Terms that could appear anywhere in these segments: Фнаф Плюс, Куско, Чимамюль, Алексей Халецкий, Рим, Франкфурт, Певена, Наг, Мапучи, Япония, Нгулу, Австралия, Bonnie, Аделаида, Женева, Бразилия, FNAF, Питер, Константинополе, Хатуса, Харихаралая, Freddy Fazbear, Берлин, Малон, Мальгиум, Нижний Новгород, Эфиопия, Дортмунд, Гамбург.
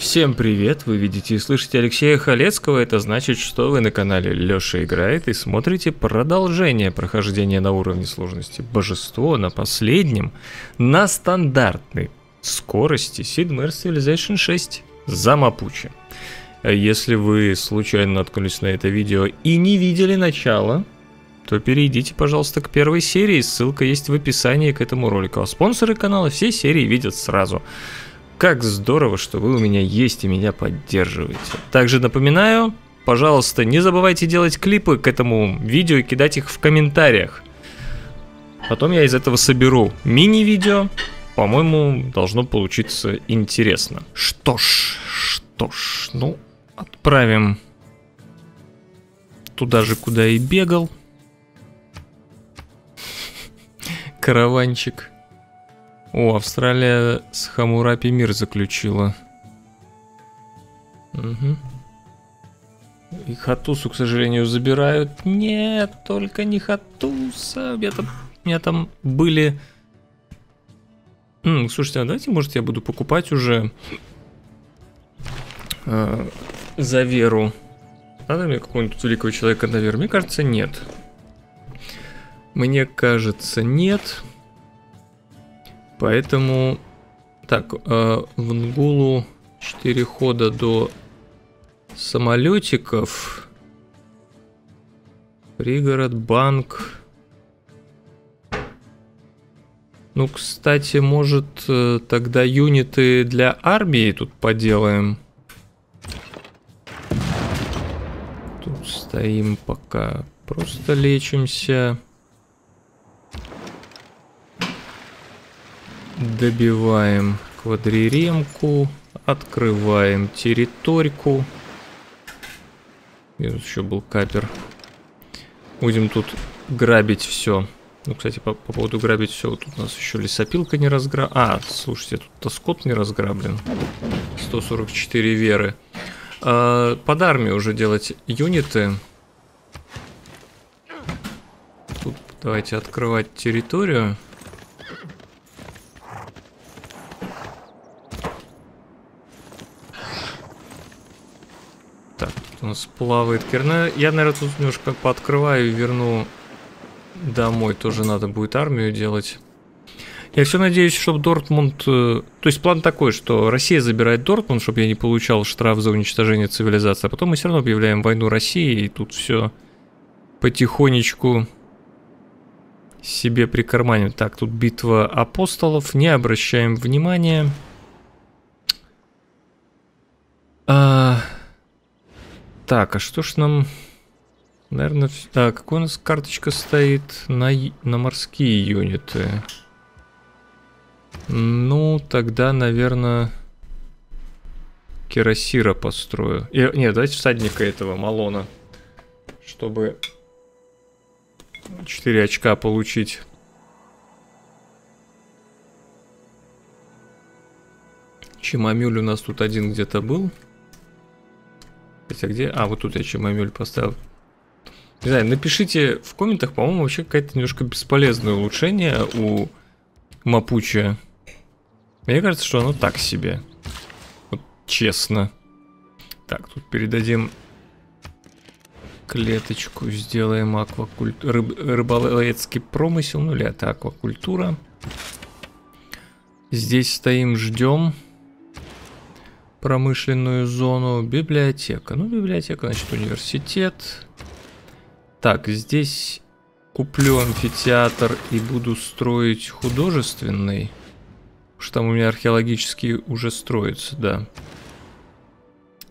Всем привет, вы видите и слышите Алексея Халецкого, это значит, что вы на канале Лёша играет и смотрите продолжение прохождения на уровне сложности Божество на последнем, на стандартной скорости Sid Meier's Civilization 6 за Мапучи. Если вы случайно наткнулись на это видео и не видели начало, то перейдите, пожалуйста, к первой серии, ссылка есть в описании к этому ролику, а спонсоры канала все серии видят сразу. Как здорово, что вы у меня есть и меня поддерживаете. Также напоминаю, пожалуйста, не забывайте делать клипы к этому видео и кидать их в комментариях. Потом я из этого соберу мини-видео. По-моему, должно получиться интересно. Что ж, ну, отправим туда же, куда и бегал. Караванчик. О, Австралия с Хамурапи мир заключила. Угу. И Хатусу, к сожалению, забирают. Нет, только не Хатуса. У меня там были... слушайте, а давайте, может, я буду покупать уже за веру. Надо мне какого-нибудь великого человека на веру? Мне кажется, нет. Поэтому, так, в Нгулу 4 хода до самолетиков, пригород, банк. Ну, кстати, может, тогда юниты для армии тут поделаем. Тут стоим пока, просто лечимся. Добиваем квадриремку, открываем территорику. И тут еще был капер. Будем тут грабить все. Ну, кстати, по поводу грабить все. Вот тут у нас еще лесопилка не разграблена. А, слушайте, тут-то скот не разграблен. 144 веры. Под армию уже делать юниты. Тут давайте открывать территорию. У нас плавает керна. Я, наверное, тут немножко пооткрываю и верну домой. Тоже надо будет армию делать. Я все надеюсь, чтобы Дортмунд... То есть план такой, что Россия забирает Дортмунд, чтобы я не получал штраф за уничтожение цивилизации. А потом мы все равно объявляем войну России, и тут все потихонечку себе прикарманим. Так, тут битва апостолов. Не обращаем внимания. Так, а что ж нам, наверное, так, какая у нас карточка стоит на морские юниты? Ну, тогда, наверное, кирасира построю. Нет, давайте всадника этого, Малона, чтобы 4 очка получить. Чимамюль у нас тут один где-то был. А где? А, вот тут я Чимамюль поставил. Не знаю, напишите в комментах, по-моему, вообще какое-то немножко бесполезное улучшение у Мапучи. Мне кажется, что оно так себе. Вот честно. Так, тут передадим клеточку, сделаем аквакультуру, рыболовецкий промысел, ну или это аквакультура. Здесь стоим, ждем. Промышленную зону, библиотека. Ну, библиотека, значит, университет. Так, здесь куплю амфитеатр и буду строить художественный. Потому что там у меня археологический уже строится, да.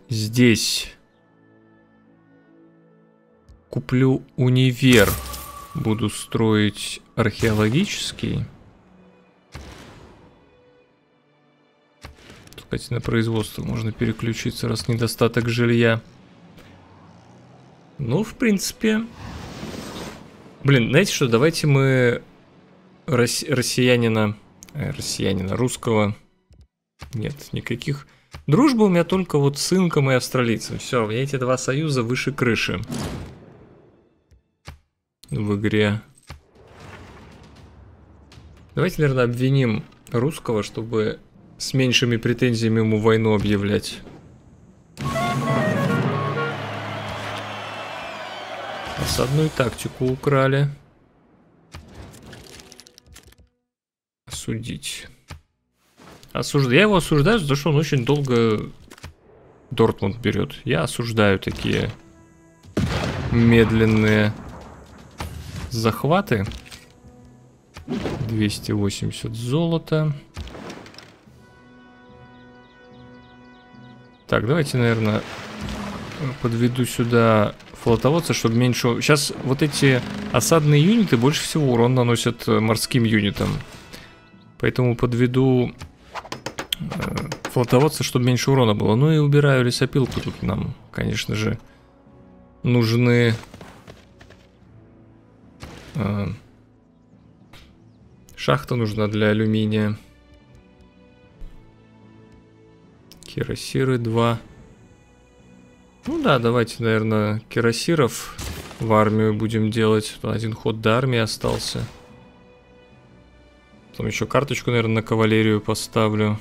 Здесь куплю универ. Буду строить археологический. Кстати, на производство можно переключиться, раз недостаток жилья. Ну, в принципе... Блин, знаете что, давайте мы русского... Нет, никаких. Дружба у меня только вот с инком и австралийцем. Все, у меня эти два союза выше крыши. В игре. Давайте, наверное, обвиним русского, чтобы... с меньшими претензиями ему войну объявлять. Осадную тактику украли. Осудить. Я его осуждаю, за то, что он очень долго Дортмунд берет. Я осуждаю такие медленные захваты. 280 золота. Так, давайте, наверное, подведу сюда флотоводца, чтобы меньше... Сейчас вот эти осадные юниты больше всего урон наносят морским юнитам. Поэтому подведу флотоводца, чтобы меньше урона было. Ну и убираю лесопилку. Тут нам, конечно же, нужны... Шахта нужна для алюминия. Кирасиры 2. Ну да, давайте, наверное, кирасиров в армию будем делать. Один ход до армии остался. Потом еще карточку, наверное, на кавалерию поставлю.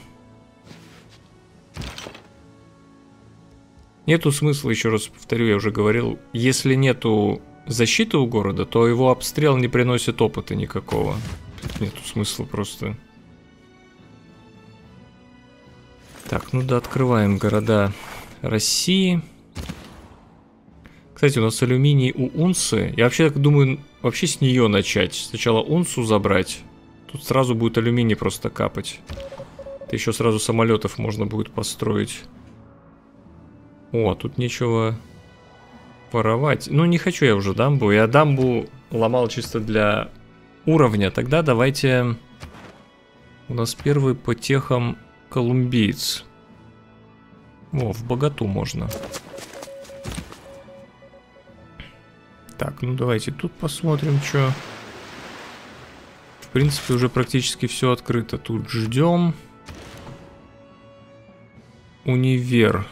Нету смысла, еще раз повторю, я уже говорил, если нету защиты у города, то его обстрел не приносит опыта никакого. Нету смысла просто. Так, ну да, открываем города России. Кстати, у нас алюминий у Унцы. Я вообще так думаю, вообще с нее начать. Сначала Унцу забрать. Тут сразу будет алюминий просто капать. Это еще сразу самолетов можно будет построить. О, тут нечего воровать. Ну, не хочу я уже дамбу. Я дамбу ломал чисто для уровня. Тогда давайте... У нас первый по техам колумбиец. О, в Богату можно. Так, ну давайте тут посмотрим, что... В принципе, уже практически все открыто. Тут ждем. Универ.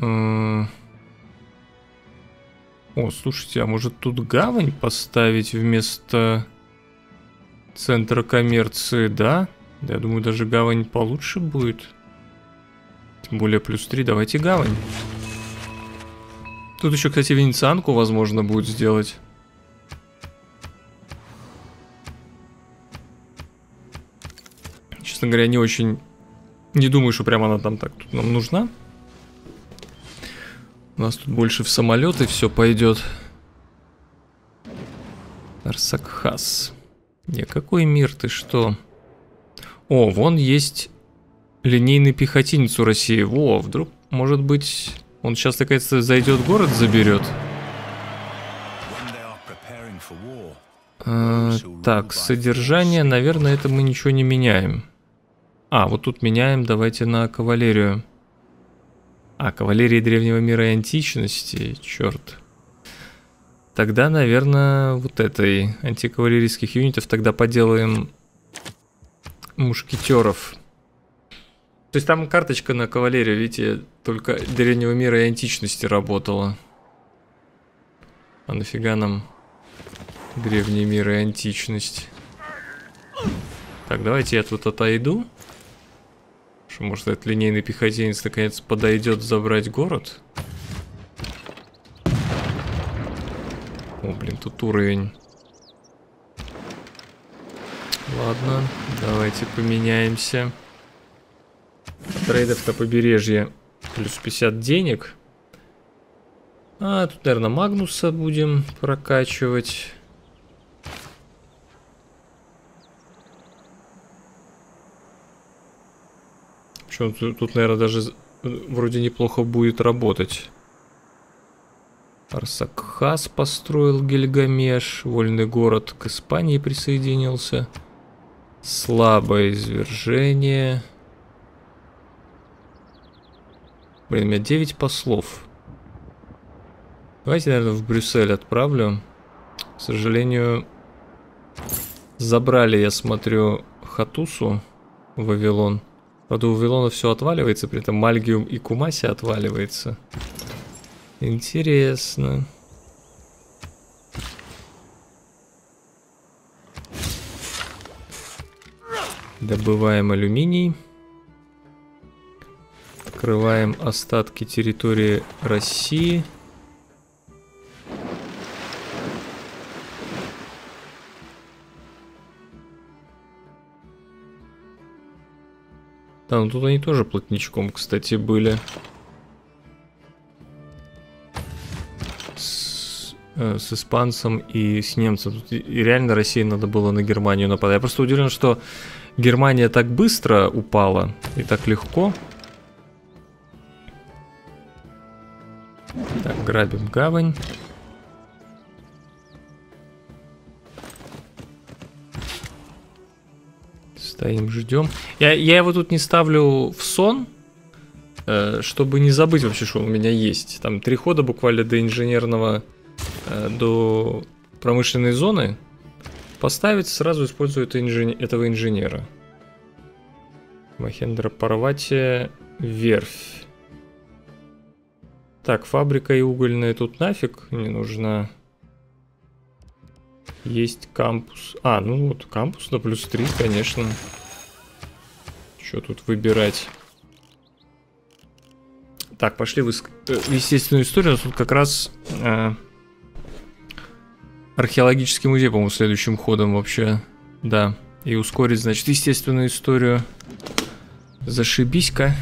О, слушайте, а может тут гавань поставить вместо центра коммерции, да? Я думаю, даже гавань получше будет. Тем более плюс 3, давайте гавань. Тут еще, кстати, венецианку возможно будет сделать. Честно говоря, не очень... Не думаю, что прямо она там так тут нам нужна. У нас тут больше в самолеты все пойдет. Арсакхас. Не, какой мир, ты что? О, вон есть линейный пехотинец у России. Во, вдруг, может быть, он сейчас, оказывается, зайдет, город заберет. Так, содержание, наверное, это мы ничего не меняем. А, вот тут меняем, давайте на кавалерию. А, кавалерии древнего мира и античности, черт. Тогда, наверное, вот этой антикавалерийских юнитов тогда поделаем мушкетеров. То есть там карточка на кавалерию, видите, только древнего мира и античности работала. А нафига нам древний мир и античность? Так, давайте я тут отойду. Что, может, этот линейный пехотинец наконец подойдет забрать город? О, блин, тут уровень. Ладно, давайте поменяемся. Трейдов на побережье плюс 50 денег. А, тут, наверное, Магнуса будем прокачивать. Причем тут, наверное, даже вроде неплохо будет работать. Арсакхас построил Гильгамеш. Вольный город к Испании присоединился. Слабое извержение. Блин, у меня 9 послов. Давайте, наверное, в Брюссель отправлю. К сожалению, забрали, я смотрю, Хатусу, Вавилон. Правда, у Вавилона все отваливается, при этом Мальгиум и Кумаси отваливается. Интересно. Добываем алюминий. Открываем остатки территории России. Да, ну тут они тоже плотничком, кстати, были. С испанцем и с немцем. Тут и реально России надо было на Германию нападать. Я просто удивлен, что Германия так быстро упала и так легко. Так, грабим гавань. Стоим, ждем. Я его тут не ставлю в сон, чтобы не забыть вообще, что у меня есть. Там 3 хода буквально до инженерного, до промышленной зоны. Поставить, сразу использую этого инженера. Махендра Парвати, верфь. Так, фабрика и угольная тут нафиг не нужна. Есть кампус. А, ну вот кампус на +3, конечно. Что тут выбирать? Так, пошли в естественную историю. У нас тут как раз археологический музей, по-моему, следующим ходом вообще. Да. И ускорить, значит, естественную историю. Зашибись-ка.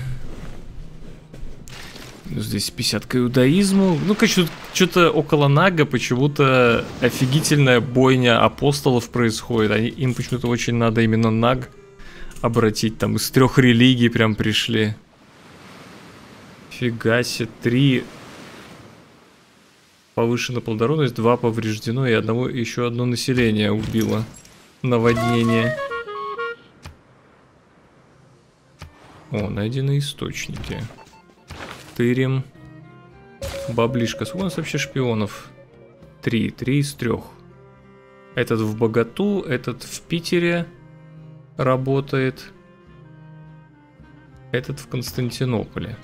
Здесь 50 к иудаизму. Ну, конечно, что-то около Нага почему-то офигительная бойня апостолов происходит. Им почему-то очень надо именно Наг обратить. Там из 3 религий прям пришли. Фига себе, 3 повышена плодородность, 2 повреждено и еще одно население убило наводнение. О, найдены источники. Тырим. Баблишка. Сколько у нас вообще шпионов? 3. 3 из 3. Этот в Богату, этот в Питере работает, этот в Константинополе.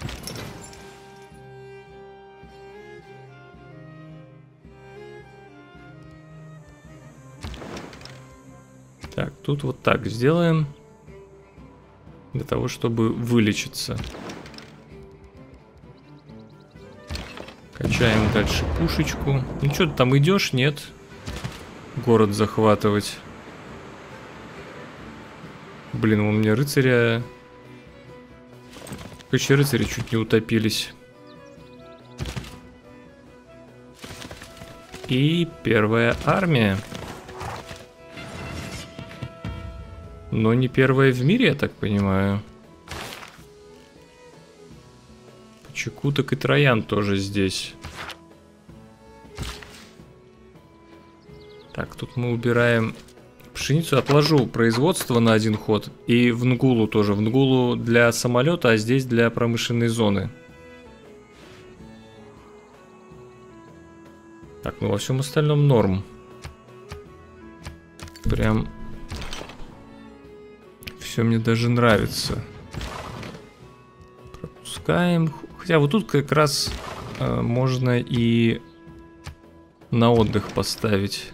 Так, тут вот так сделаем. Для того, чтобы вылечиться. Качаем дальше пушечку. Ну что, ты там идешь? Нет. Город захватывать. Блин, у меня рыцаря... Короче, рыцари чуть не утопились. И 1-я армия. Но не 1-я в мире, я так понимаю. Чекуток и Троян тоже здесь. Так, тут мы убираем пшеницу. Отложу производство на 1 ход. И в Нгулу тоже. В Нгулу для самолета, а здесь для промышленной зоны. Так, ну во всем остальном норм. Прям все мне даже нравится. Пропускаем. Хотя вот тут как раз можно и на отдых поставить.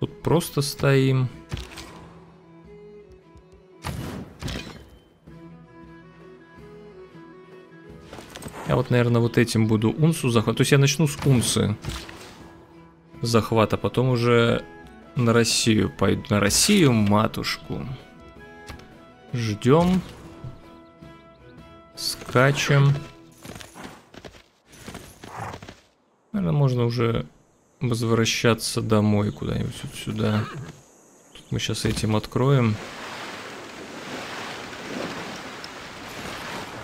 Тут просто стоим. Я вот, наверное, вот этим буду Унцу захватывать. То есть я начну с Унцы захвата, потом уже на Россию пойду. На Россию, матушку. Ждем. Скачем. Наверное, можно уже возвращаться домой куда-нибудь вот сюда. Тут мы сейчас этим откроем.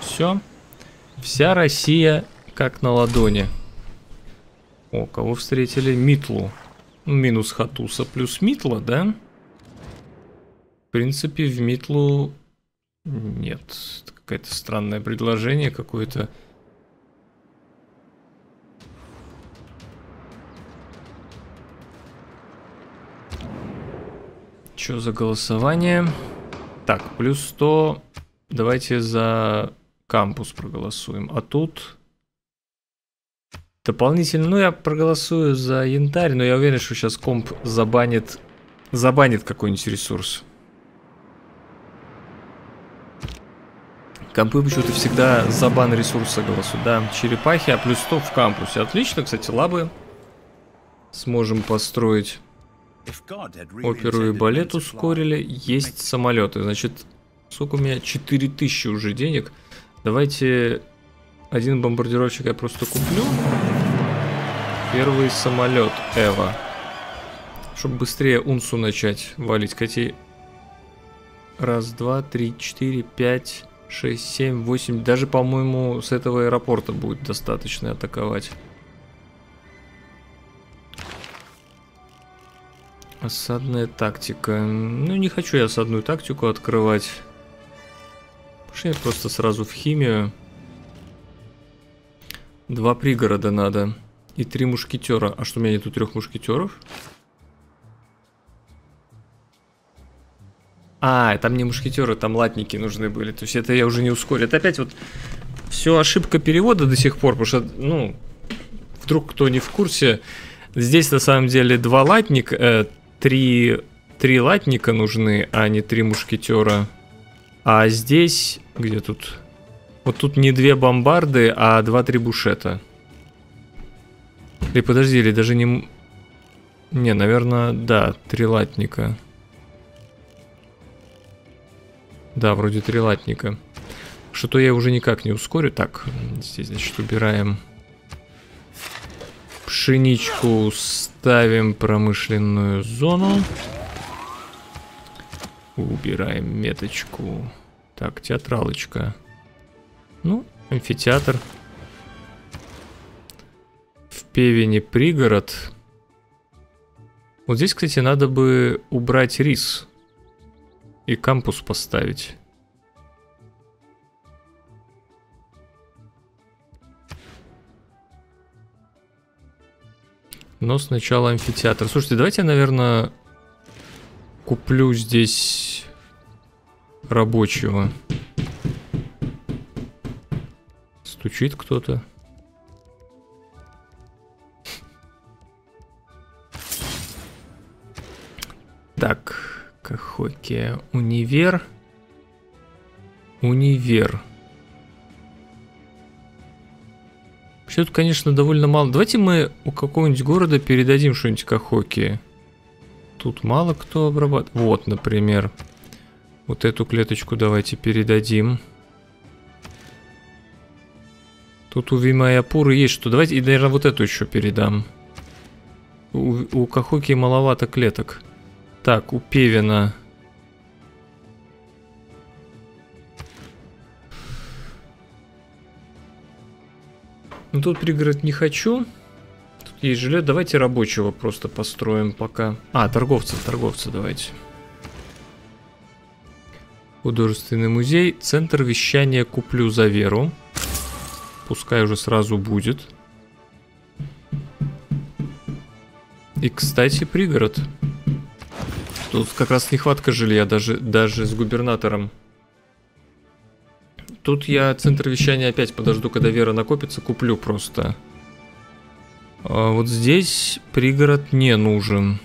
Все. Вся Россия как на ладони. О, кого встретили? Митлу. Минус Хатуса плюс Митла, да? В принципе, в Митлу... Нет, это какое-то странное предложение какое-то. Что за голосование? Так, плюс 100. Давайте за кампус проголосуем. А тут дополнительно... Ну, я проголосую за янтарь, но я уверен, что сейчас комп забанит какой-нибудь ресурс. Компы почему-то всегда за бан ресурса голосуют. Да, черепахи, а плюс 100 в кампусе. Отлично, кстати, лабы. Сможем построить. Оперу и балет ускорили. Есть самолеты. Значит, сколько у меня? 4000 уже денег. Давайте один бомбардировщик я просто куплю. Первый самолет Эва. Чтобы быстрее Унцу начать валить. Кати. Раз, два, три, четыре, пять... 6, 7, 8. Даже, по-моему, с этого аэропорта будет достаточно атаковать. Осадная тактика. Ну, не хочу я осадную тактику открывать. Пошли просто сразу в химию. 2 пригорода надо. И 3 мушкетера. А что, у меня нету 3 мушкетеров? А, там не мушкетеры, там латники нужны были. То есть это я уже не ускорю. Это опять вот все ошибка перевода до сих пор. Потому что, ну, вдруг кто не в курсе. Здесь на самом деле 2 латника, 3 латника нужны, а не 3 мушкетера. А здесь, где тут? Вот тут не 2 бомбарды, а 2 трибушета. Или подожди, или даже не... Не, наверное, да, 3 латника. Да, вроде 3 латника. Что-то я уже никак не ускорю. Так, здесь, значит, убираем пшеничку, ставим промышленную зону. Убираем меточку. Так, театралочка. Ну, амфитеатр. В Певене пригород. Вот здесь, кстати, надо бы убрать рис. И кампус поставить. Но сначала амфитеатр. Слушайте, давайте я, наверное, куплю здесь рабочего. Стучит кто-то. Так. Кахоки. Универ. Универ. Вообще тут, конечно, довольно мало. Давайте мы у какого-нибудь города передадим что-нибудь Кахоки. Тут мало кто обрабатывает. Вот, например. Вот эту клеточку давайте передадим. Тут у Вимаяпуры есть что. Давайте, и, наверное, вот эту еще передам. У Кахоки маловато клеток. Так, у Певена. Ну, тут пригород не хочу. Тут есть жилет. Давайте рабочего просто построим пока. А, торговца давайте. Художественный музей. Центр вещания куплю за веру. Пускай уже сразу будет. И, кстати, пригород. Тут как раз нехватка жилья, даже с губернатором. Тут я центр вещания опять подожду, когда Вера накопится, куплю просто. А вот здесь пригород не нужен.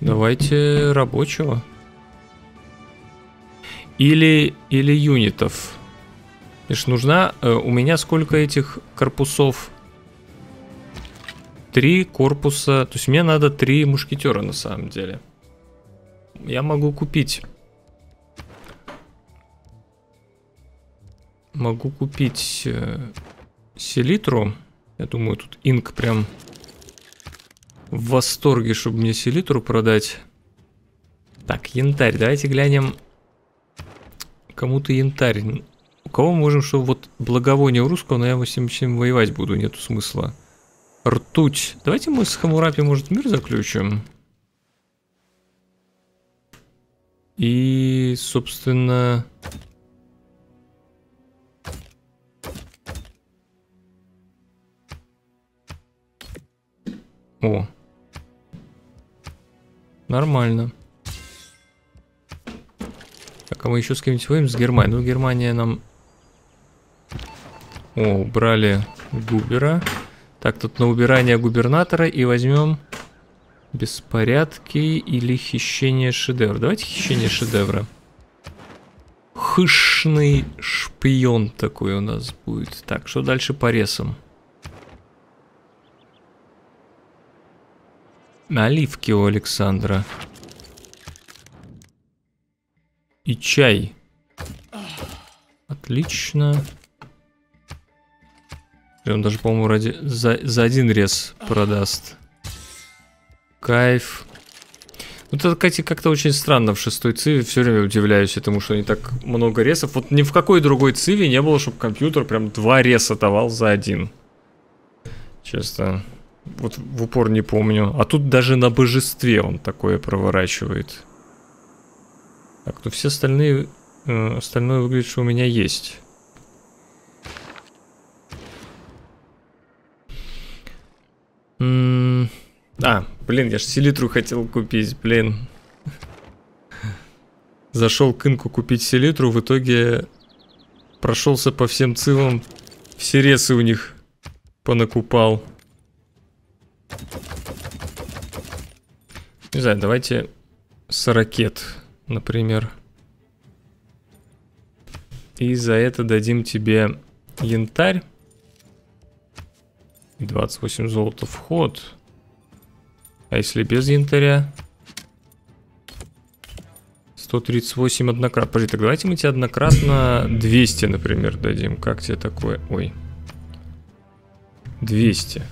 Давайте рабочего. Или юнитов. Лишь нужна... У меня сколько этих корпусов? 3 корпуса, то есть мне надо 3 мушкетера на самом деле. Я могу купить. Могу купить селитру. Я думаю, тут Инк прям в восторге, чтобы мне селитру продать. Так, янтарь, давайте глянем. Кому-то янтарь. У кого мы можем, что вот благовоние у русского, но я его всем воевать буду, нету смысла. Ртуть. Давайте мы с Хамурапи, может, мир заключим. И, собственно... О. Нормально. Так, а мы еще с кем-нибудь воюем? С Германией. Ну, Германия нам... О, убрали Губера. Так, тут на убирание губернатора и возьмем беспорядки или хищение шедевра. Давайте хищение шедевра. хышный шпион такой у нас будет. Так, что дальше по ресам? Оливки у Александра. И чай. Отлично. Он даже, по-моему, ради... за один рез продаст. Кайф. Вот это, кстати, как-то очень странно в шестой циве. Все время удивляюсь этому, что не так много ресов. Вот ни в какой другой циве не было, чтобы компьютер прям 2 реса давал за один. Честно. Вот в упор не помню. А тут даже на божестве он такое проворачивает. Так, ну все остальные... Остальное выглядит, что у меня есть. А, блин, я же селитру хотел купить, блин. Зашел к Инку купить селитру, в итоге прошелся по всем цивам, все ресы у них понакупал. Не знаю, давайте сорокет, например. И за это дадим тебе янтарь. 28 золота вход. А если без янтаря? 138 однократно. Подожди, так давайте мы тебе однократно 200, например, дадим. Как тебе такое? Ой. 200.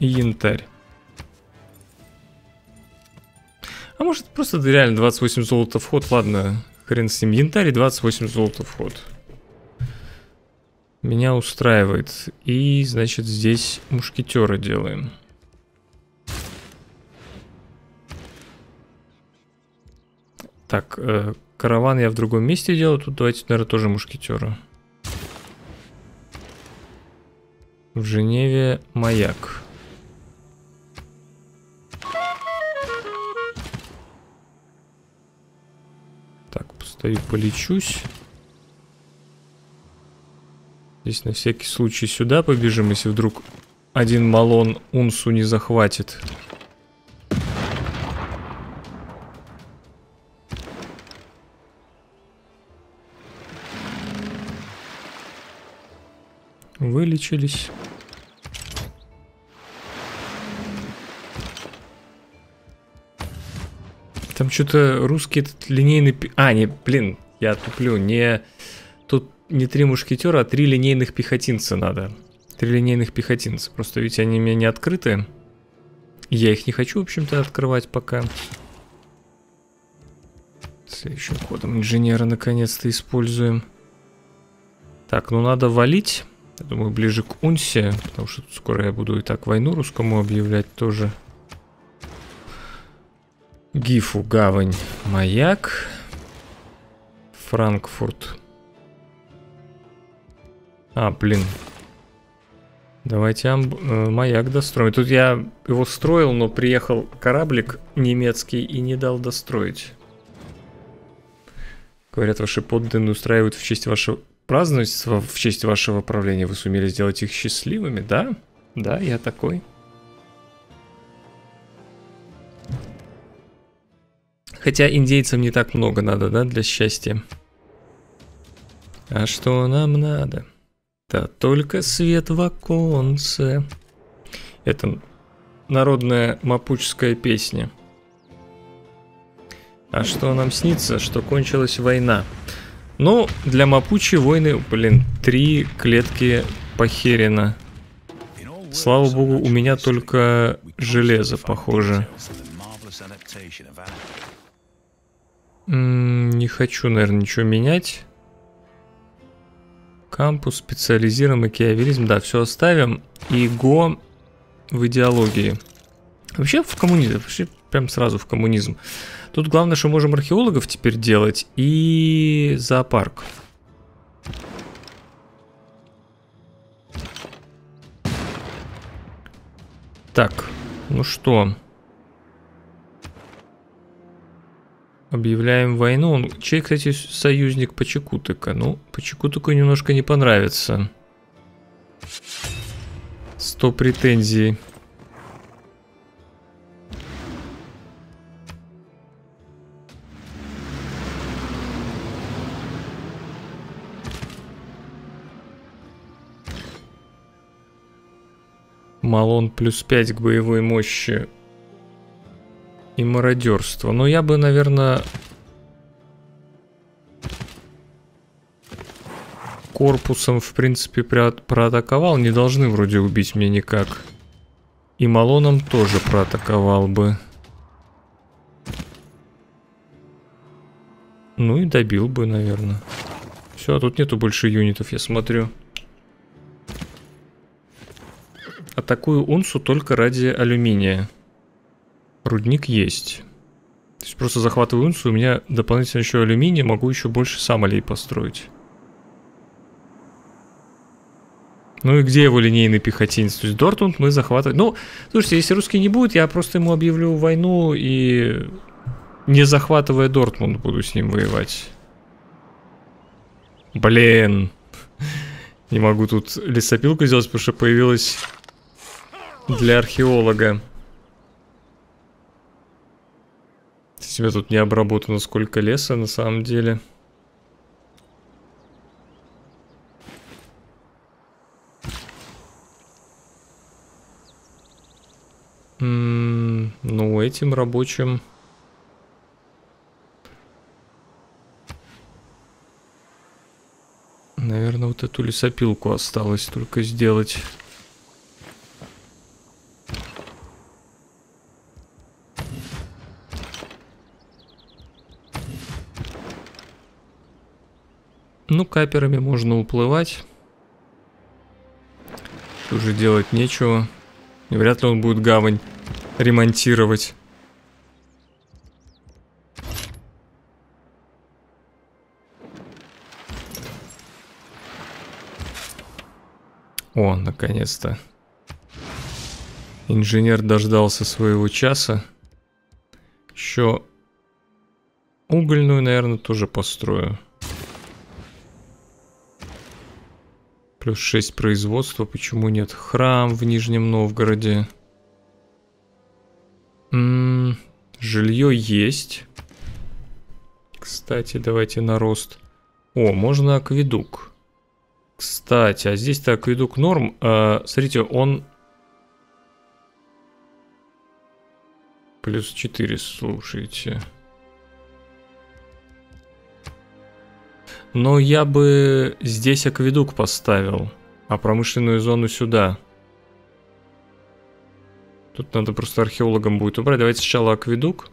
И янтарь. А может просто реально 28 золота вход. Ладно, хрен с ним. Янтарь и 28 золота вход. Меня устраивает. И, значит, здесь мушкетера делаем. Так, караван я в другом месте делаю. Тут давайте, наверное, тоже мушкетера. В Женеве маяк. Стою, полечусь. Здесь на всякий случай сюда побежим, если вдруг один Малон Унцу не захватит. Вылечились. Там что-то русский этот линейный... А, не, блин, я туплю. Не... Тут не 3 мушкетера, а 3 линейных пехотинца надо. 3 линейных пехотинца. Просто ведь они у меня не открыты. Я их не хочу, в общем-то, открывать пока. Следующим ходом инженера наконец-то используем. Так, ну надо валить. Я думаю, ближе к Унсе. Потому что тут скоро я буду и так войну русскому объявлять тоже. Гифу, гавань, маяк, Франкфурт. А, блин. Давайте маяк достроим. Тут я его строил, но приехал кораблик немецкий и не дал достроить. Говорят, ваши подданные устраивают в честь вашего празднества, в честь вашего правления. Вы сумели сделать их счастливыми, да? Да, я такой. Хотя индейцам не так много надо, да, для счастья. А что нам надо? Да только свет в оконце. Это народная мапучская песня. А что нам снится? Что кончилась война. Ну, для мапучи войны, блин, 3 клетки похерено. Слава богу, у меня только железо, похоже. Не хочу, наверное, ничего менять. Кампус, специализируемый киавилизм. Да, все оставим. И го в идеологии. Вообще в коммунизм. Вообще прям сразу в коммунизм. Тут главное, что можем археологов теперь делать. И зоопарк. Так, ну что... Объявляем войну. Он, чей, кстати, союзник по Чекутыка? Ну, по Чекутыку немножко не понравится. 100 претензий. Малон плюс 5 к боевой мощи. И мародерство. Но я бы, наверное... корпусом, в принципе, проатаковал. Не должны вроде убить меня никак. И Малоном тоже проатаковал бы. Ну и добил бы, наверное. Все, а тут нету больше юнитов, я смотрю. Атакую Унцу только ради алюминия. Рудник есть. То есть просто захватываю Унцу, у меня дополнительно еще алюминий, могу еще больше сам аллей построить. Ну и где его линейный пехотинец? То есть Дортмунд мы захватываем. Ну, слушайте, если русский не будет, я просто ему объявлю войну и, не захватывая Дортмунд, буду с ним воевать. Блин. Не могу тут лесопилку сделать, потому что появилась для археолога. У тебя тут не обработано сколько леса на самом деле. Ну, этим рабочим... Наверное, вот эту лесопилку осталось только сделать. Ну, каперами можно уплывать. Тут же делать нечего. И вряд ли он будет гавань ремонтировать. О, наконец-то. Инженер дождался своего часа. Еще угольную, наверное, тоже построю. Плюс 6 производства, почему нет? Храм в Нижнем Новгороде. Жилье есть. Кстати, давайте на рост. О, можно акведук. Кстати, а здесь-то акведук норм. Смотрите, он... Плюс 4, слушайте. Но я бы здесь акведук поставил, а промышленную зону сюда. Тут надо просто археологам будет убрать. Давайте сначала акведук.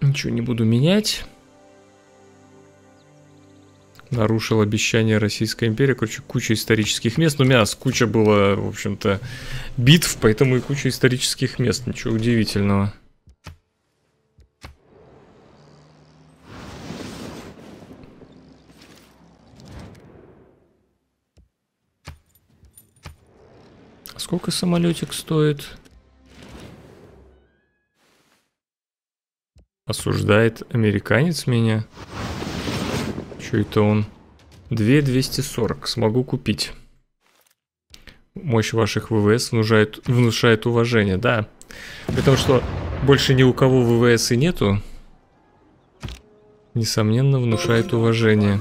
Ничего не буду менять. Нарушил обещание Российской империи. Короче, куча исторических мест. Ну, у меня куча было, в общем-то, битв, поэтому и куча исторических мест. Ничего удивительного. Сколько самолетик стоит? Осуждает американец меня. Че это он? 2240. Смогу купить. Мощь ваших ВВС внушает уважение. Да. При том, что больше ни у кого ВВС и нету. Несомненно, внушает уважение.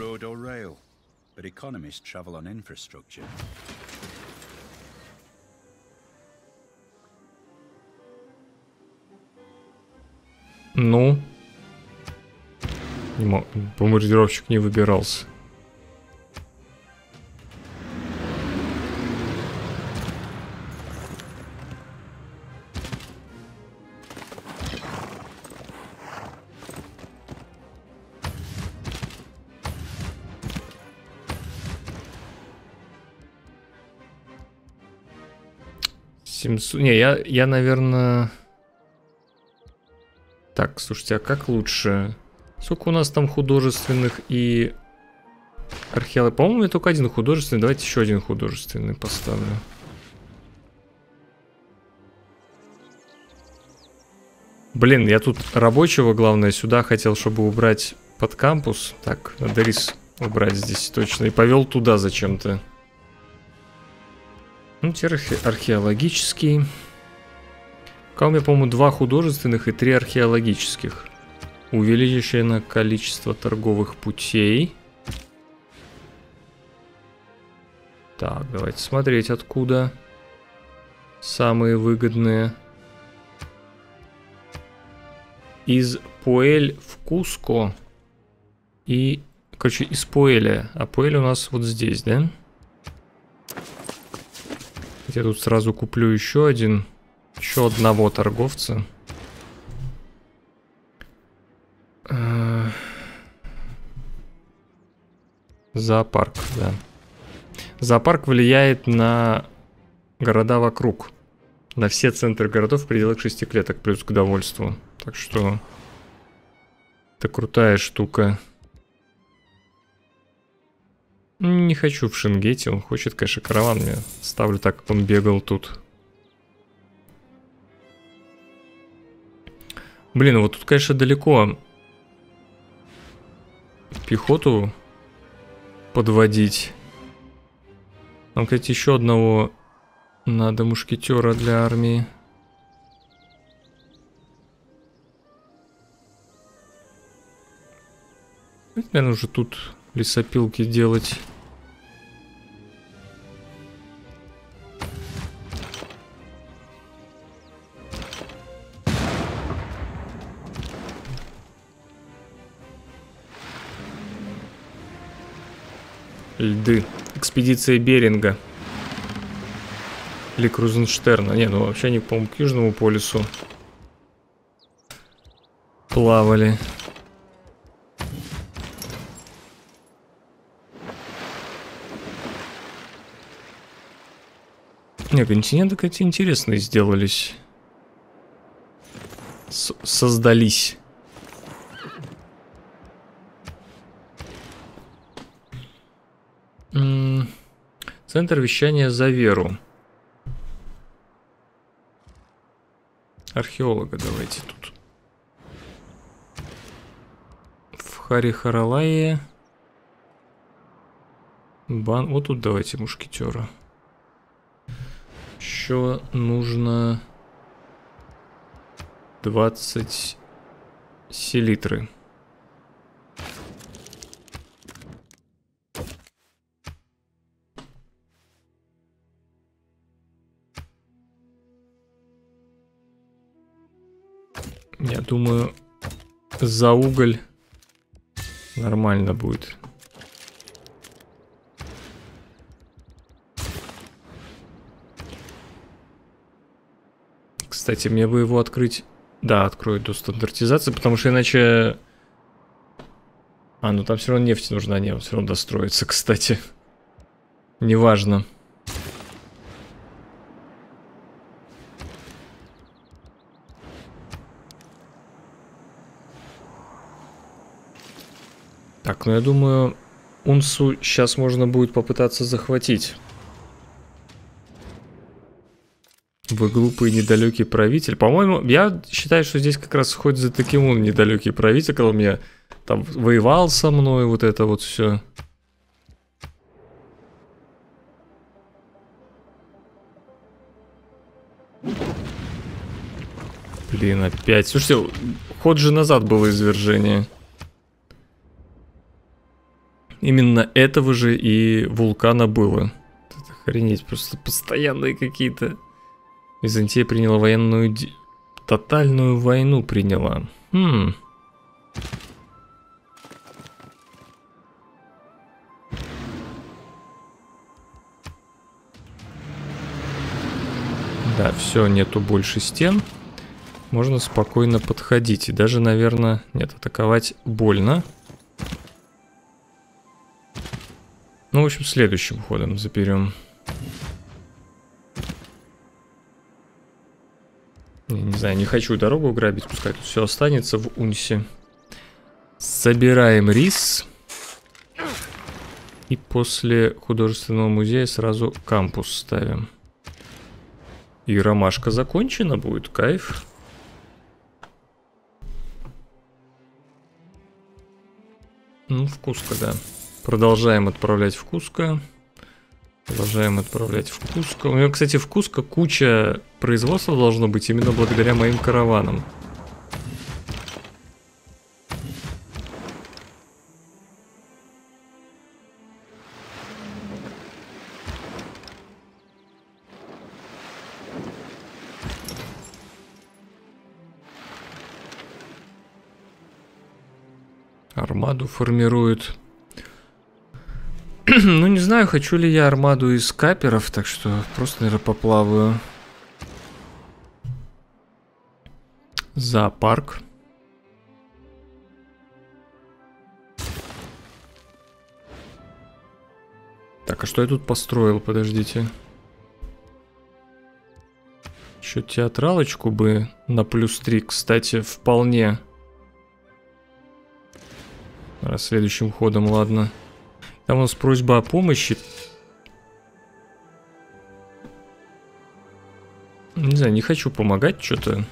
Ну... Бомбардировщик не выбирался. Не, я, наверное... Так, слушайте, а как лучше... Сколько у нас там художественных и археологов? По-моему, я только один художественный. Давайте еще один художественный поставлю. Блин, я тут рабочего, главное, сюда хотел, чтобы убрать под кампус. Так, надо рис убрать здесь точно. И повел туда зачем-то. Ну, теперь археологический. Пока у меня, по-моему, 2 художественных и 3 археологических. Увеличено количество торговых путей. Так, давайте смотреть, откуда самые выгодные. Из Пуэль в Куско. И, короче, из Пуэля. А Пуэль у нас вот здесь, да? Я тут сразу куплю еще одного торговца. Зоопарк, да. Зоопарк влияет на города вокруг. На все центры городов в пределах 6 клеток, плюс к довольству. Так что это крутая штука. Не хочу в Шенгете, он хочет, конечно, караван мне. Ставлю так, как он бегал тут. Блин, вот тут, конечно, далеко пехоту подводить. Нам, кстати, еще одного надо мушкетера для армии. Наверное, уже тут лесопилки делать. Льды. Экспедиция Беринга. Или Крузенштерна. Не, ну вообще они, по-моему, к Южному полюсу плавали. Не, континенты какие-то интересные сделались. Создались. Центр вещания за веру. Археолога давайте тут. В Харихаралае. Бан. Вот тут давайте мушкетера. Еще нужно 20 селитры. Я думаю, за уголь нормально будет. Кстати, мне бы его открыть... Да, открою до стандартизации, потому что иначе... А, ну там все равно нефть нужна, не, он все равно достроится, кстати. Неважно. Так, ну я думаю, Унцу сейчас можно будет попытаться захватить. Вы глупый недалекий правитель. По-моему, я считаю, что здесь как раз хоть за таким он недалекий правитель, когда у меня там воевал со мной, вот это вот все. Блин, опять. Слушайте, ход же назад было извержение. Именно этого же и вулкана было. Это охренеть, просто постоянные какие-то... Византия приняла военную... Тотальную войну приняла. Да, все, нету больше стен. Можно спокойно подходить. И даже, наверное... Нет, атаковать больно. Ну, в общем, следующим ходом заберем. Не знаю, не хочу дорогу грабить, пускай тут все останется в Унсе. Собираем рис. И после художественного музея сразу кампус ставим. И ромашка закончена будет, кайф. Ну, в Куско, да. Продолжаем отправлять в Куско. У меня, кстати, в Куско куча производства должно быть именно благодаря моим караванам. Армаду формирует. Ну, не знаю, хочу ли я армаду из каперов, так что просто, наверное, поплаваю. Зоопарк. Так, а что я тут построил? Подождите. Еще театралочку бы на +3, кстати, вполне. Раз следующим ходом, ладно. Там у нас просьба о помощи. Не знаю, не хочу помогать, что-то.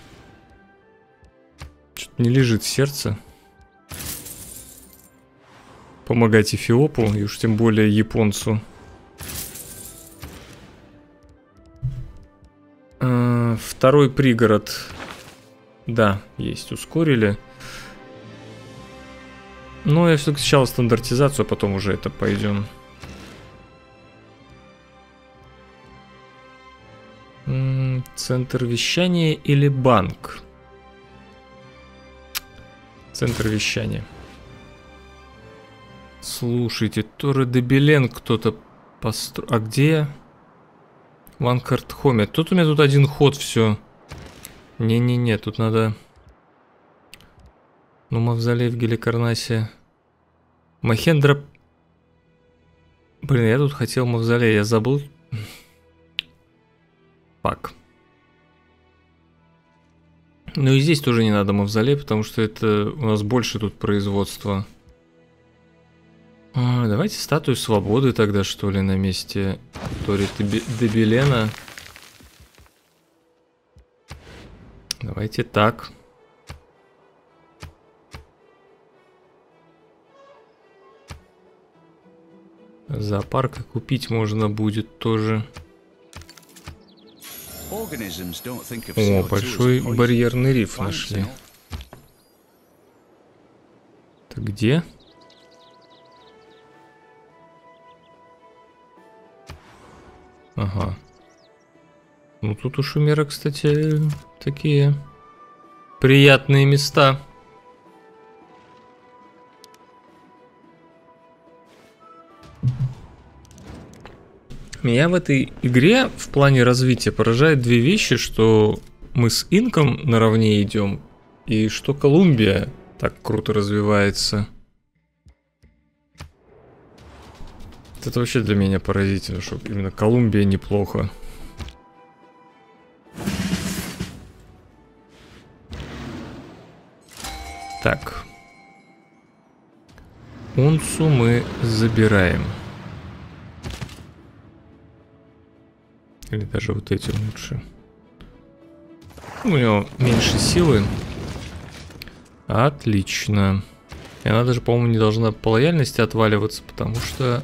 Что-то не лежит сердце. Помогать эфиопу, и уж тем более японцу. Второй пригород. Да, есть, ускорили. Но я все-таки сначала стандартизацию, а потом уже это пойдем. Центр вещания или банк? Центр вещания. Слушайте, Торре де Белен кто-то построил. А где? Ванкарт Хоме. Тут у меня тут один ход все. Не-не-не, тут надо... Ну, мавзолей в Галикарнасе. Махендра... Блин, я тут хотел мавзолей, я забыл. Пак. Ну и здесь тоже не надо мавзолей, потому что это у нас больше тут производства. А, давайте статую свободы тогда, что ли, на месте Торре де Белена. Давайте так. Зоопарк купить можно будет тоже. О, большой барьерный риф нашли. Это где? Ага. Ну тут у Шумера, кстати, такие приятные места. Меня в этой игре в плане развития поражает две вещи, что мы с Инком наравне идем, и что Колумбия так круто развивается. Это вообще для меня поразительно, что именно Колумбия неплохо. Так. Унцу мы забираем. Или даже вот эти лучше. У него меньше силы. Отлично. И она даже, по-моему, не должна по лояльности отваливаться, потому что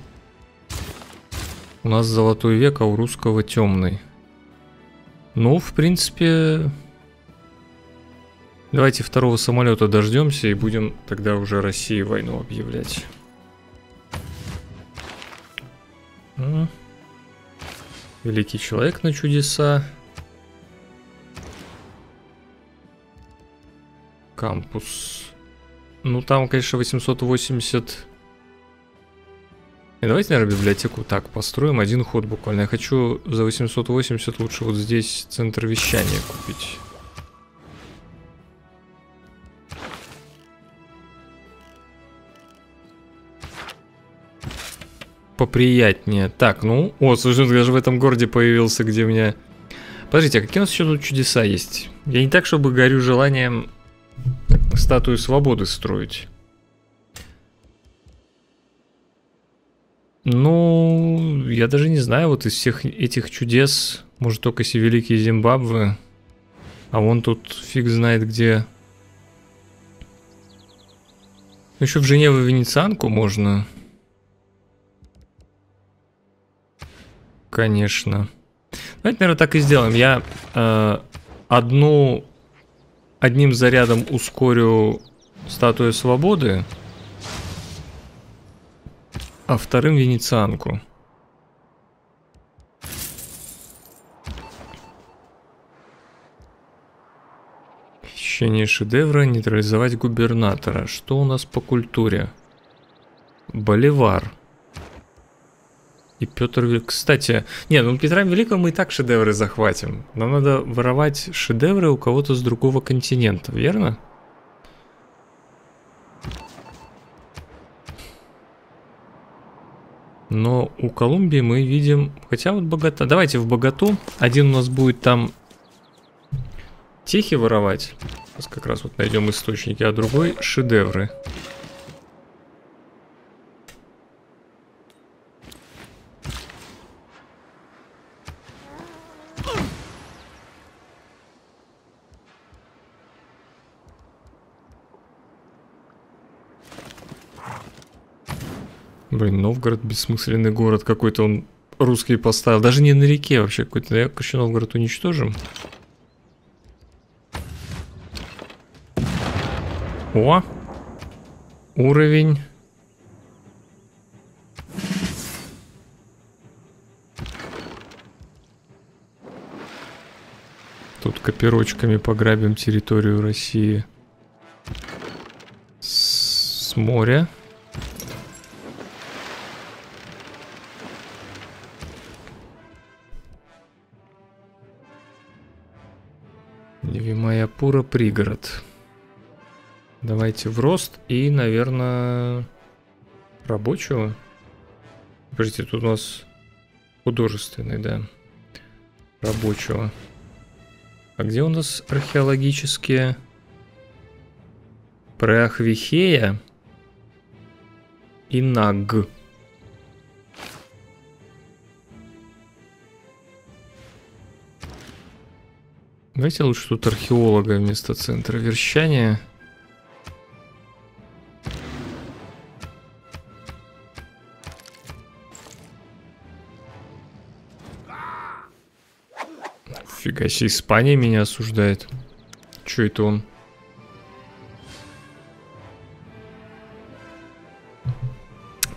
у нас золотой век, а у русского темный. Ну, в принципе... Давайте второго самолета дождемся и будем тогда уже России войну объявлять. Великий человек на чудеса. Кампус. Ну там, конечно, 880. И давайте, наверное, библиотеку так построим. Один ход буквально. Я хочу за 880 лучше вот здесь центр вещания купить. Поприятнее. Так, ну... О, слушай, даже в этом городе появился, где у меня... Подождите, а какие у нас еще тут чудеса есть? Я не так, чтобы горю желанием статую свободы строить. Ну... Я даже не знаю, вот из всех этих чудес... Может, только все великие Зимбабве. А вон тут фиг знает где... Еще в Женеву венецианку можно. Конечно. Давайте, наверное, так и сделаем. Я одним зарядом ускорю статую свободы, а вторым венецианку. Печенье шедевра, нейтрализовать губернатора. Что у нас по культуре? Боливар. И Петр Великий. Кстати, не, ну Петра Великого мы и так шедевры захватим. Нам надо воровать шедевры у кого-то с другого континента, верно? Но у Колумбии мы видим... Хотя вот Богата... Давайте в Богату. Один у нас будет там техи воровать. Сейчас как раз вот найдем источники, а другой шедевры. Блин, Новгород бессмысленный город какой-то, он русский поставил. Даже не на реке вообще какой-то. Я, короче, Новгород уничтожим. О! Уровень. Тут копирочками пограбим территорию России. С моря. Маяпура, пригород. Давайте в рост и, наверное, рабочего. Подождите, тут у нас художественный, да. Рабочего. А где у нас археологические? Преахвихея и Наг. Давайте лучше тут археолога вместо центра верщания. Фига себе, Испания меня осуждает. Чё это он?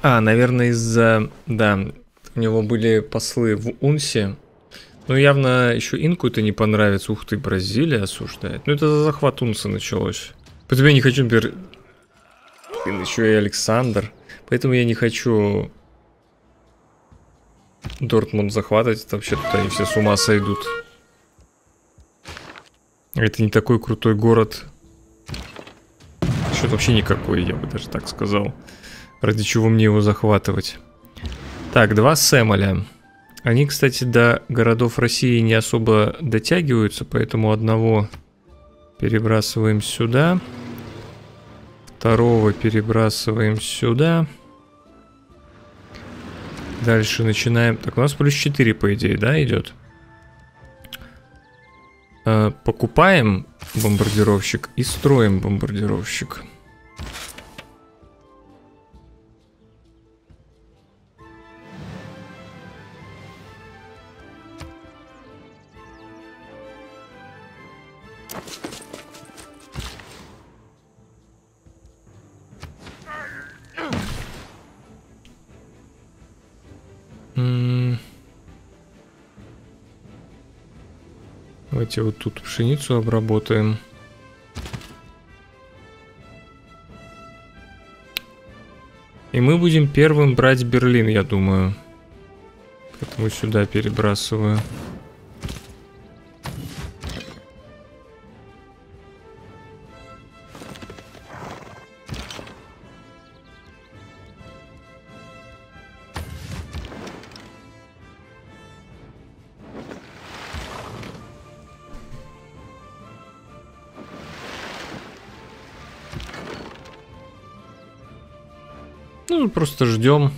А, наверное, из-за... Да, у него были послы в Унсе. Ну, явно еще Инку это не понравится. Ух ты, Бразилия осуждает. Ну, это за захват Унца началось. Поэтому я не хочу, например... Еще и Александр. Поэтому я не хочу Дортмунд захватывать. Это вообще тут они все с ума сойдут. Это не такой крутой город. Что-то вообще никакой, я бы даже так сказал. Ради чего мне его захватывать? Так, 2 Сэмоля. Они, кстати, до городов России не особо дотягиваются, поэтому одного перебрасываем сюда, второго перебрасываем сюда. Дальше начинаем... Так, у нас плюс 4, по идее, да, идет? Покупаем бомбардировщик и строим бомбардировщик. Давайте вот тут пшеницу обработаем. И мы будем первым брать Берлин, я думаю. Поэтому сюда перебрасываю. Просто ждем.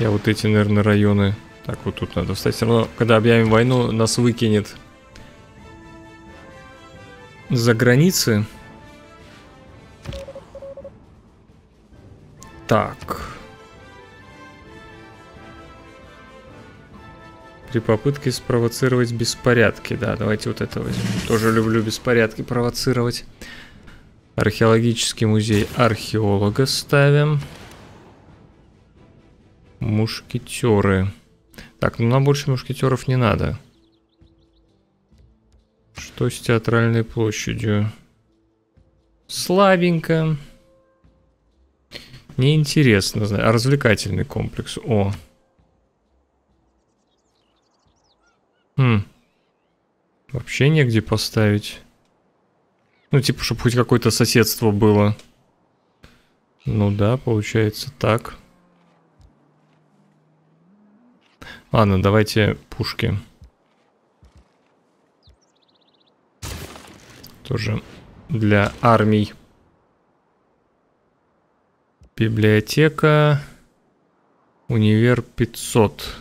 Я вот эти, наверное, районы. Так, вот тут надо встать. Все равно, когда объявим войну, нас выкинет за границы. Так. При попытке спровоцировать беспорядки. Да, давайте вот это возьмем. Тоже люблю беспорядки провоцировать. Археологический музей археолога ставим. Мушкетеры. Так, ну нам больше мушкетеров не надо. Что с театральной площадью? Слабенько. Неинтересно, знаю. А развлекательный комплекс? О. Вообще негде поставить. Ну, типа, чтобы хоть какое-то соседство было. Ну да, получается так. Ладно, давайте пушки. Тоже для армий. Библиотека. Универ 500.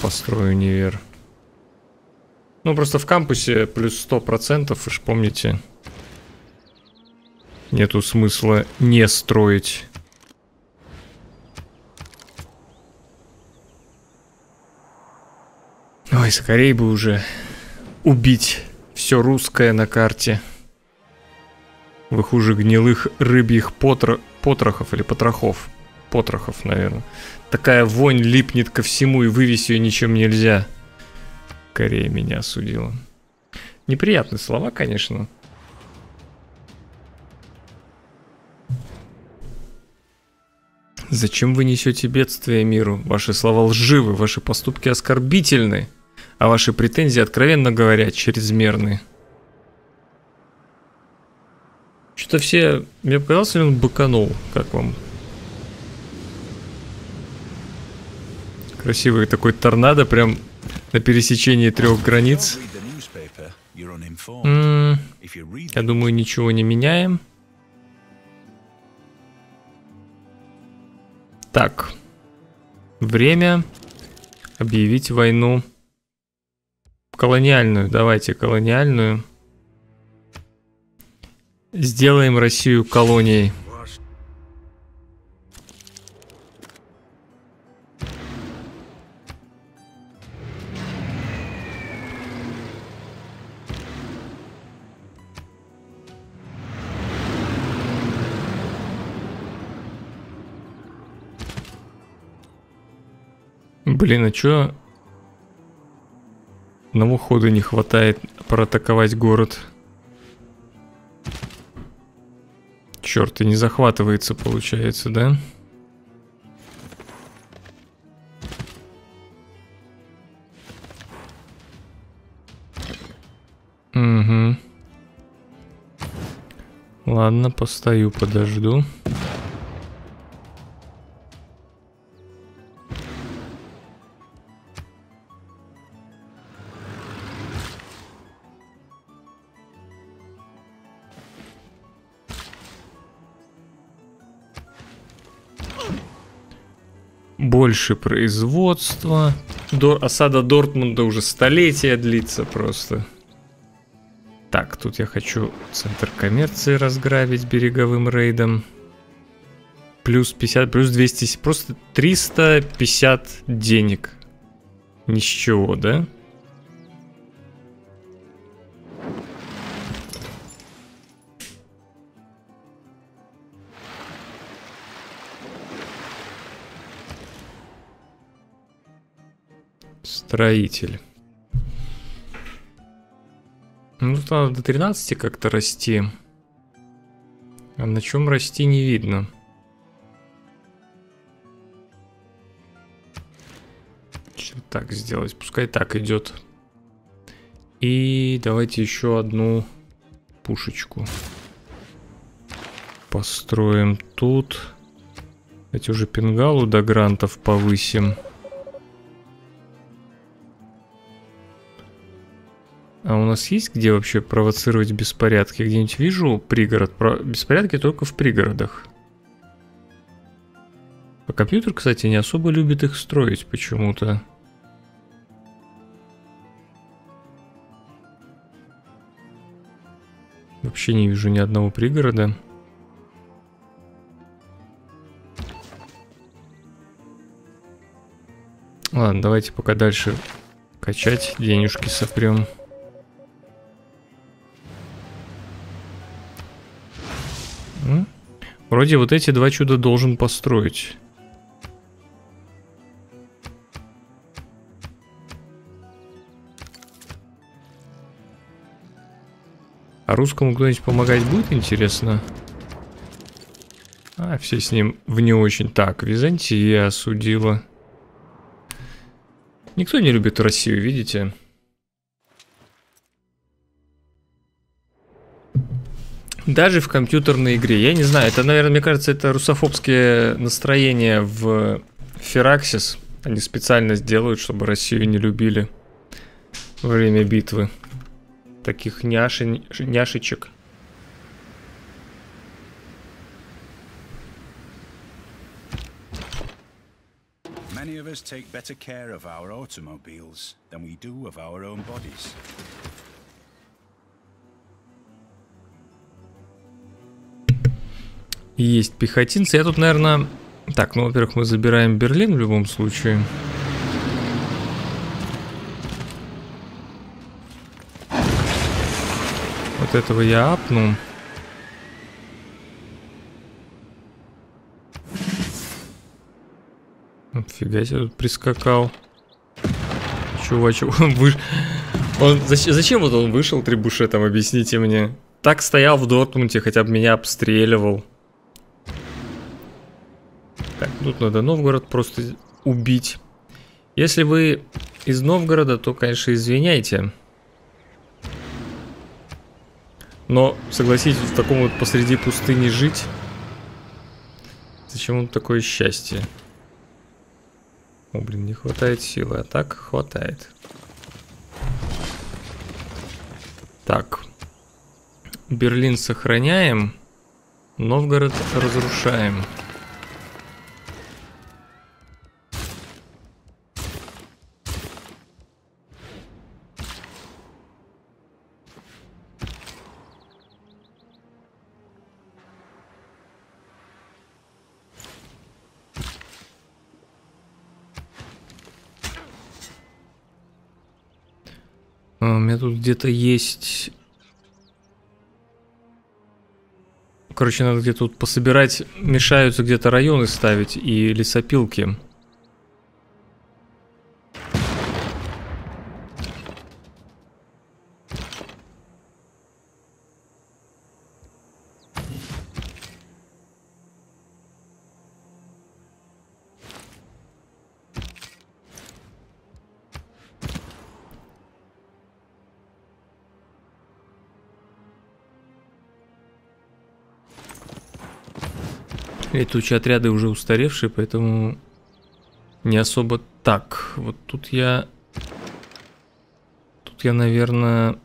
Построю универ. Ну, просто в кампусе плюс 100%, вы же помните. Нету смысла не строить. Ой, скорее бы уже убить все русское на карте. Вы хуже гнилых рыбьих потрохов. Потрохов, наверное. Такая вонь липнет ко всему, и вывести ее ничем нельзя. Корея меня осудила. Неприятные слова, конечно. Зачем вы несете бедствие миру? Ваши слова лживы, ваши поступки оскорбительны, а ваши претензии, откровенно говоря, чрезмерны. Что-то все... Мне показалось, ли он быканул, как вам? Красивый такой торнадо, прям на пересечении трех границ. Я думаю, ничего не меняем. Так. Время объявить войну. Колониальную. Давайте колониальную. Сделаем Россию колонией. Блин, а чё? Одного хода не хватает проатаковать город. Черт, и не захватывается, получается, да? Угу. Ладно, постою, подожду. Больше производства. Осада Дортмунда уже столетия длится просто. Так, тут я хочу центр коммерции разграбить береговым рейдом. Плюс 50, плюс 200, просто 350 денег. Ни с чего, да? Строитель. Ну, тут надо до 13 как-то расти. А на чем расти, не видно. Что так сделать? Пускай так идет. И давайте еще одну пушечку построим тут. Давайте уже Пенгалу до грантов повысим. А у нас есть где вообще провоцировать беспорядки? Где-нибудь вижу пригород? Беспорядки только в пригородах. А компьютер, кстати, не особо любит их строить почему-то. Вообще не вижу ни одного пригорода. Ладно, давайте пока дальше качать, денежки сопрем. Вроде вот эти два чуда должен построить. А русскому кто-нибудь помогать будет, интересно? А, все с ним в не очень. Так, Византия осудила. Никто не любит Россию, видите? Даже в компьютерной игре. Я не знаю, это, наверное, мне кажется, это русофобские настроения в Фераксис. Они специально сделают, чтобы Россию не любили во время битвы. Таких няшечек. Many of us take better care of our automobiles than we do of our own bodies. Есть пехотинцы. Я тут, наверное... Так, ну, во-первых, мы забираем Берлин в любом случае. Вот этого я апну. Фига себе, тут прискакал. Чувачок, он вышел... Зачем вот он вышел трибушетом, объясните мне? Так стоял в Дортмунде, хотя бы меня обстреливал. Так, тут надо Новгород просто убить. Если вы из Новгорода, то, конечно, извиняйте. Но, согласитесь, в таком вот посреди пустыни жить. Зачем вам такое счастье? О, блин, не хватает силы, а так хватает. Так. Берлин сохраняем. Новгород разрушаем. У меня тут где-то есть... Короче, надо где-то тут пособирать. Мешаются где-то районы ставить и лесопилки. Летучие отряды уже устаревшие, поэтому не особо так. Вот тут я... наверное,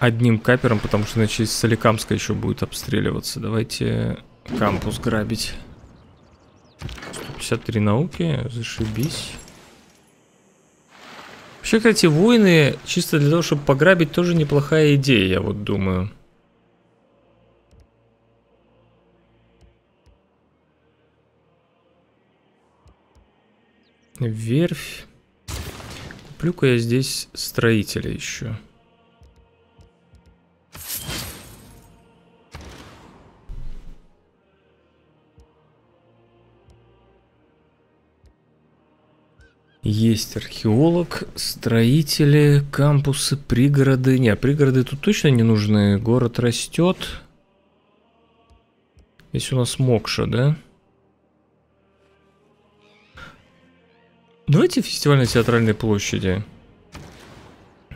одним капером, потому что, значит, Соликамска еще будет обстреливаться. Давайте кампус грабить. 153 науки, зашибись. Вообще, кстати, войны чисто для того, чтобы пограбить, тоже неплохая идея, я вот думаю. Верфь. Куплю-ка я здесь строителя еще. Есть археолог, строители, кампусы, пригороды. Не, пригороды тут точно не нужны. Город растет. Здесь у нас Мокша, да? Давайте фестивально-театральной площади.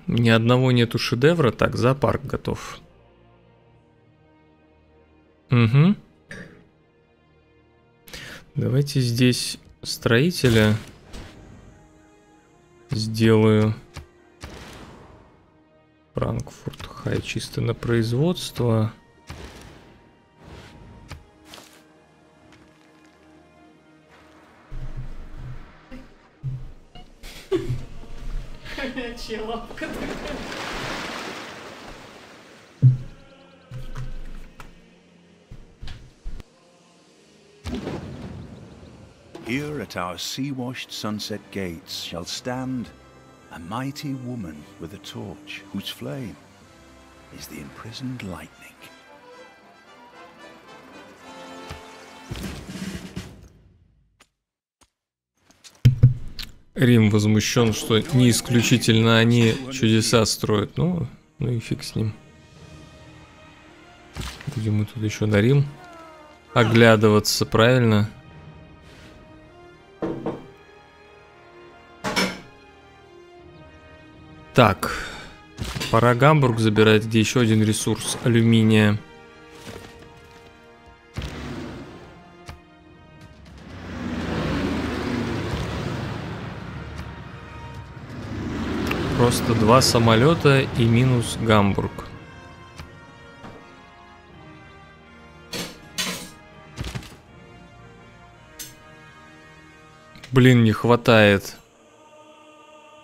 Ни одного нету шедевра. Так, зоопарк готов. Угу. Давайте здесь строителя сделаю. Франкфурт Хай чисто на производство. Here at our sea-washed sunset gates shall stand a mighty woman with a torch, whose flame is the imprisoned lightning. Рим возмущен, что не исключительно они чудеса строят. Ну и фиг с ним. Будем мы тут еще на Рим оглядываться, правильно? Так, пора Гамбург забирать, где еще один ресурс алюминия. Просто два самолета и минус Гамбург. Блин, не хватает.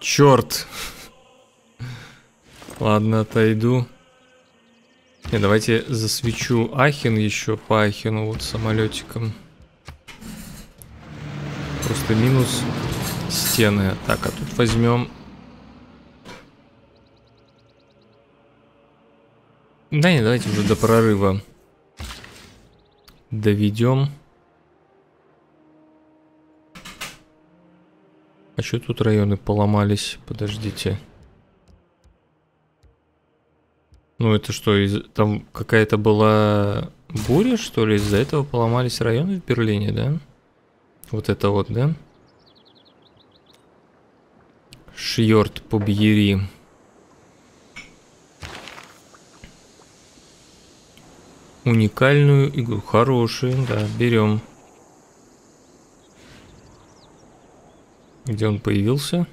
Черт. Ладно, отойду. Не, давайте засвечу Ахин еще по Ахину вот самолетиком. Просто минус стены. Так, а тут возьмем. Да не, давайте уже до прорыва доведем. А что тут районы поломались? Подождите. Ну это что, там какая-то была буря, что ли? Из-за этого поломались районы в Берлине, да? Вот это вот, да? Шьорт побьери. Уникальную игру. Хорошую, да, берем. Где он появился?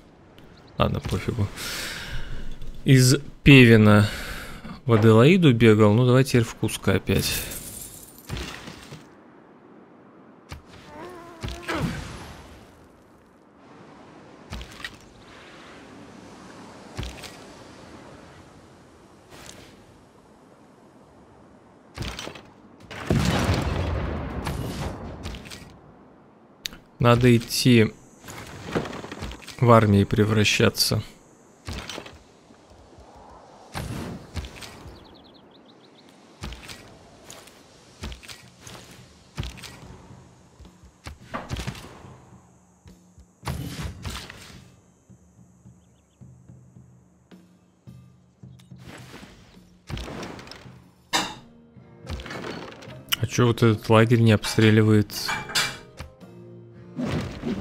Ладно, пофигу. Из Певена в Аделаиду бегал. Ну, давайте теперь в Куско опять. Надо идти в армии превращаться. А чё вот этот лагерь не обстреливает?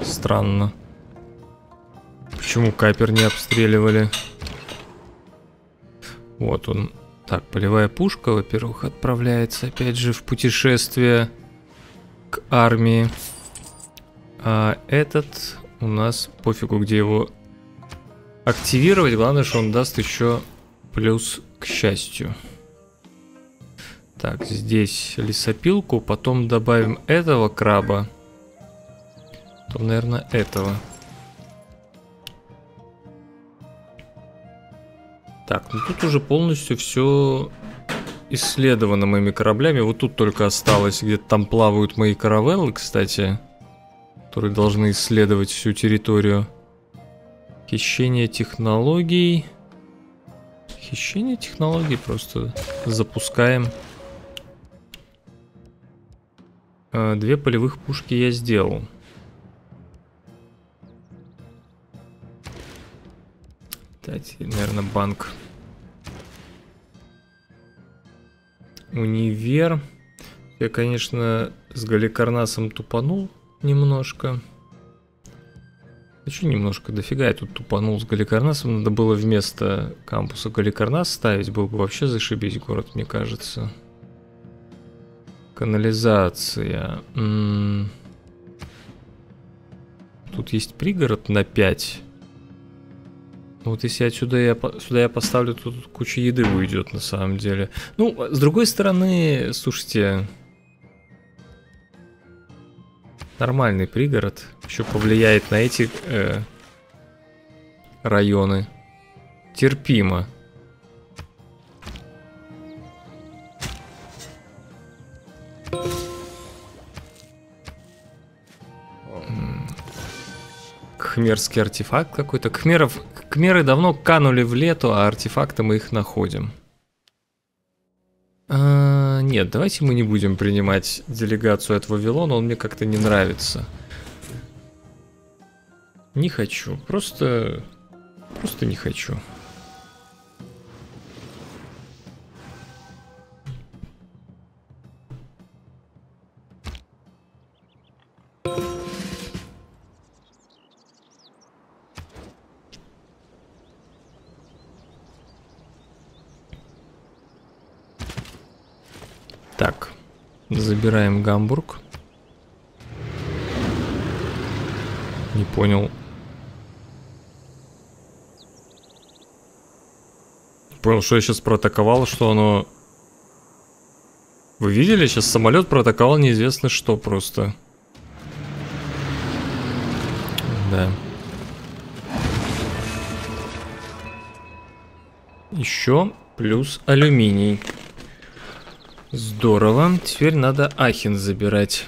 Странно. Почему капер не обстреливали? Вот он. Так, полевая пушка, во-первых, отправляется опять же в путешествие к армии. А этот у нас пофигу, где его активировать. Главное, что он даст еще плюс к счастью. Так, здесь лесопилку. Потом добавим этого краба. То, наверное, этого. Так, ну тут уже полностью все исследовано моими кораблями. Вот тут только осталось, где-то там плавают мои каравеллы, кстати, которые должны исследовать всю территорию. Хищение технологий. Хищение технологий просто запускаем. Две полевых пушки я сделал. Дайте, наверное, банк. Универ. Я, конечно, с Галикарнасом тупанул немножко. Да что немножко? Дофига я тут тупанул с Галикарнасом. Надо было вместо кампуса Галикарнас ставить. Был бы вообще зашибись город, мне кажется. Канализация. Тут есть пригород на 5. Вот если отсюда сюда я поставлю, то тут куча еды уйдет на самом деле. Ну, с другой стороны, слушайте, нормальный пригород еще повлияет на эти районы. Терпимо. хмерский артефакт какой-то. Кхмеры давно канули в лету, а артефакты мы их находим. Нет, давайте мы не будем принимать делегацию от Вавилона, он мне как-то не нравится. Не хочу, просто не хочу. Так, забираем Гамбург. Не понял. Понял, что я сейчас проатаковал, что оно... Вы видели? Сейчас самолет проатаковал неизвестно что просто. Да. Еще плюс алюминий. Здорово. Теперь надо Ахин забирать.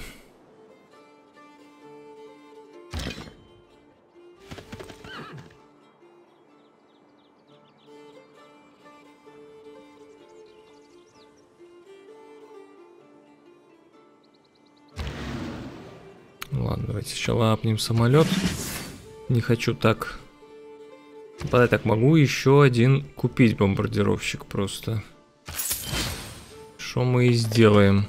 Ладно, давайте сначала апнем самолет. Не хочу так. Подай так, могу еще один купить бомбардировщик просто. Что мы и сделаем.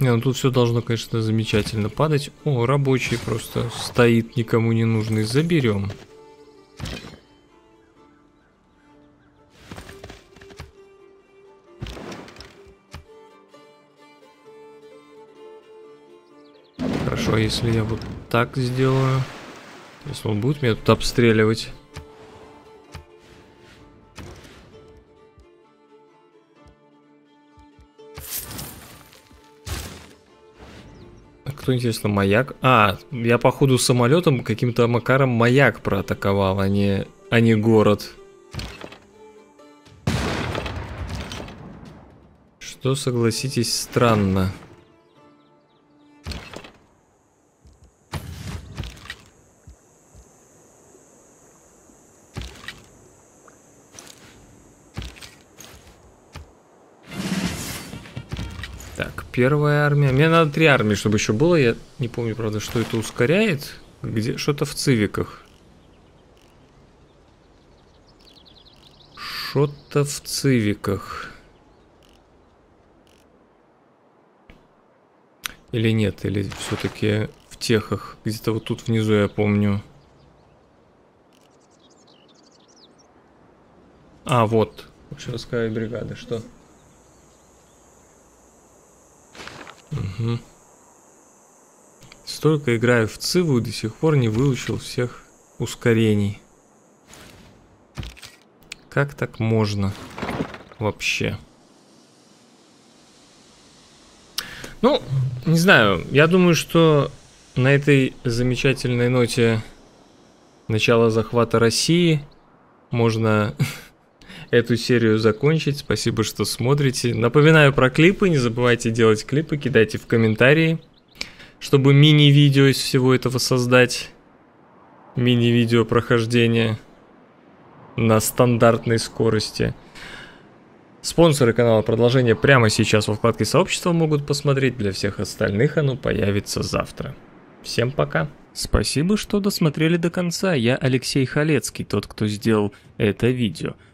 Не, ну тут все должно, конечно, замечательно падать. О, рабочий просто стоит, никому не нужный. Заберем. Хорошо, если я вот так сделаю. Если он будет меня тут обстреливать. Кто, интересно, маяк? А, я походу самолетом каким-то макаром маяк проатаковал, а не город. Что, согласитесь, странно. Первая армия. Мне надо 3 армии, чтобы еще было. Я не помню, правда, что это ускоряет. Где что-то в цивиках. Что-то в цивиках. Или нет, или все-таки в техах. Где-то вот тут внизу я помню. А, вот. Общевойсковая бригада. Что? Угу. Столько играю в циву и до сих пор не выучил всех ускорений. Как так можно вообще? Ну, не знаю. Я думаю, что на этой замечательной ноте начала захвата России можно... эту серию закончить. Спасибо, что смотрите. Напоминаю про клипы. Не забывайте делать клипы. Кидайте в комментарии, чтобы мини-видео из всего этого создать. Мини-видео прохождения на стандартной скорости. Спонсоры канала продолжение прямо сейчас во вкладке сообщества могут посмотреть. Для всех остальных оно появится завтра. Всем пока. Спасибо, что досмотрели до конца. Я Алексей Халецкий, тот, кто сделал это видео.